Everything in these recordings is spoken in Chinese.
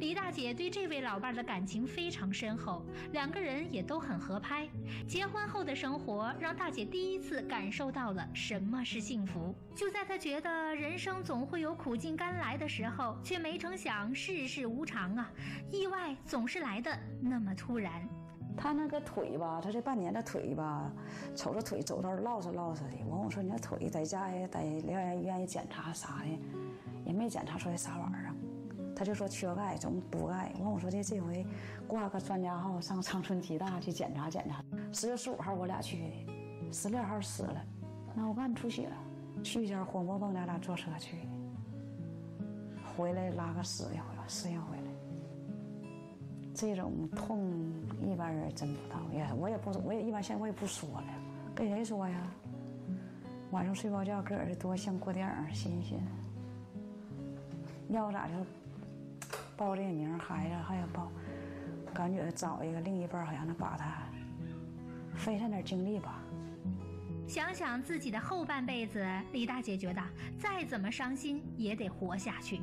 李大姐对这位老伴的感情非常深厚，两个人也都很合拍。结婚后的生活让大姐第一次感受到了什么是幸福。就在她觉得人生总会有苦尽甘来的时候，却没成想世事无常啊，意外总是来得那么突然。 他那个腿吧，他这半年的腿吧，瞅着腿走道落着落着的。我说你这腿在家也在疗养医院也检查啥的，也没检查出来啥玩意儿。他就说缺钙，总补钙。我说的这回挂个专家号上长春吉大去检查检查。10月15号我俩去的，16号死了。那我看出血了，去前活蹦蹦俩坐车去的，回来拉个10天回来。 这种痛一般人真不到，我也一般现在我也不说了，跟谁说呀？晚上睡不着觉，搁这多像过电影，新鲜。要不咋就报这个名，还要报，感觉找一个另一半好像能把他分散点精力吧。 想想自己的后半辈子，李大姐觉得再怎么伤心也得活下去。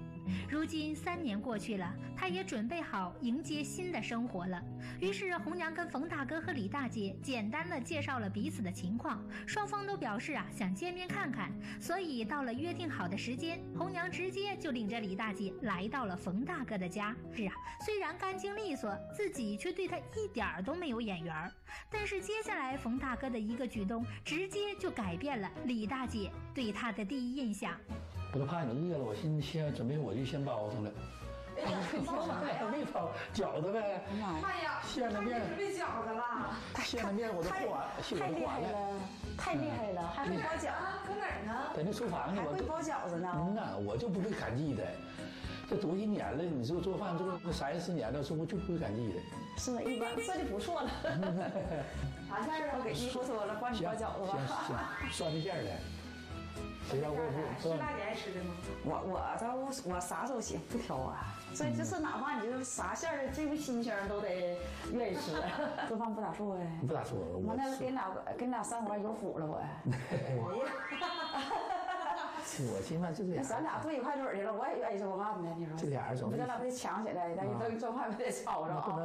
如今3年过去了，她也准备好迎接新的生活了。于是红娘跟冯大哥和李大姐简单的介绍了彼此的情况，双方都表示想见面看看。所以到了约定好的时间，红娘直接就领着李大姐来到了冯大哥的家。虽然干净利索，自己却对他一点儿都没有眼缘。 但是接下来，冯大哥的一个举动，直接就改变了李大姐对他的第一印象。我都怕你饿了，我寻思先准备我就先包上了。哎呀，包啥呀？没包饺子呗。妈呀！馅的面准备饺子了。馅的面我都做完，太厉害了，太厉害了，还会包饺子？搁哪儿呢？在那厨房呢。还会包饺子呢？嗯呐，我就不会擀地的。 这多些年了，你说做饭做个3、4年了，说我就不会擀地的。是吗？一般这就不错了。啥馅儿啊？我给你说说了，帮你包饺子吧。行，酸的馅儿的。谁让我不？是大姐爱吃的吗？我啥都行，不挑啊。所以就是哪怕你就是啥馅儿的，这个新鲜都得愿意吃。做饭不咋做呗。不咋做。我那给你俩3环油腐了我。我。 我现在就这样，咱俩对一块嘴去了，我也愿意做饭呗。你说这俩人总，咱俩不得抢起来，咱都做饭不得吵着啊？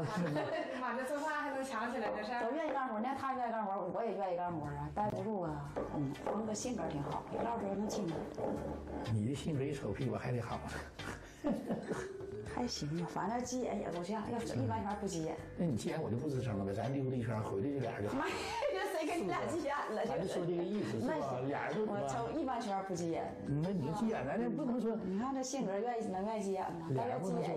妈，这做饭还能抢起来这事儿？都愿意干活，那他愿意干活，我也愿意干活啊。待不住啊，我那个性格挺好，唠嗑能听。你的性格一臭屁，我还得好呢。还行吧，反正急眼也不像，要一般人不急眼。那你急眼我就不吱声了呗，咱溜达一圈回来就俩人就好。 跟你俩急眼了，咱就说这个意思是吧？俩人我操，一般学校不急眼。那你急眼，咱这不能说。你看这性格，愿意急眼吗？俩人不能说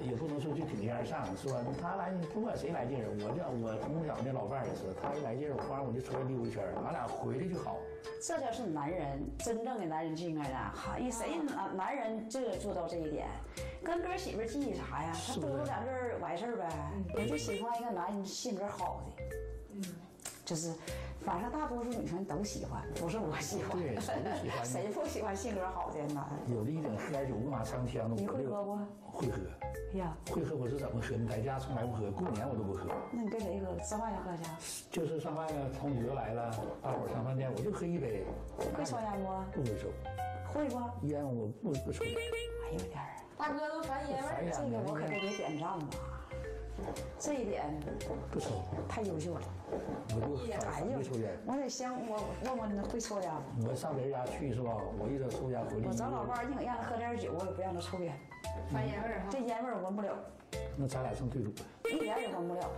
也不能说就顶天上，是吧？他来不管谁来劲儿，我从小那老伴也是，他一来劲儿，我就出来溜一圈，俺俩回来就好。这就是男人，真正的男人就应该这样。好，谁男人就做到这一点。 跟哥媳妇记啥呀？他多说两句完事儿呗。我就喜欢一个男人性格好的，就是反正大多数女生都喜欢，不是我喜欢。对，谁不喜欢？谁不喜欢性格好的男人？有的一整喝点酒五马长枪的。你会喝不？会喝。呀，会喝我是怎么喝？你在家从来不喝，过年我都不喝。那你跟谁喝？上外头喝去？就是上外头，同学来了，大伙上饭店，我就喝一杯。会抽烟不？不会抽。会不？烟我不抽。哎呦天儿！ 大哥都烦爷们儿，这个我可得点赞吧，这一点不抽，太优秀了。我得先我问你会抽烟不？我上别人家去是吧？我一直抽烟回来。我找老伴儿，硬让他喝点酒，我也不让他抽烟。烦烟味儿哈，这烟味儿闻不了。那咱俩成对主了，一点也闻不了。